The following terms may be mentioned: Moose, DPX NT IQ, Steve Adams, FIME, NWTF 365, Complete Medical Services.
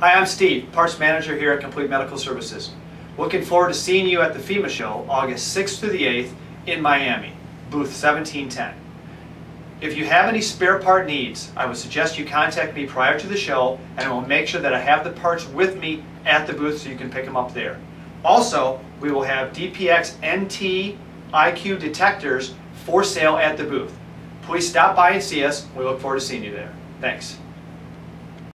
Hi, I'm Steve, Parts Manager here at Complete Medical Services. Looking forward to seeing you at the FIME show August 6th through the 8th in Miami, booth 1710. If you have any spare part needs, I would suggest you contact me prior to the show, and I will make sure that I have the parts with me at the booth so you can pick them up there. Also, we will have DPX NT IQ detectors for sale at the booth. Please stop by and see us. We look forward to seeing you there. Thanks.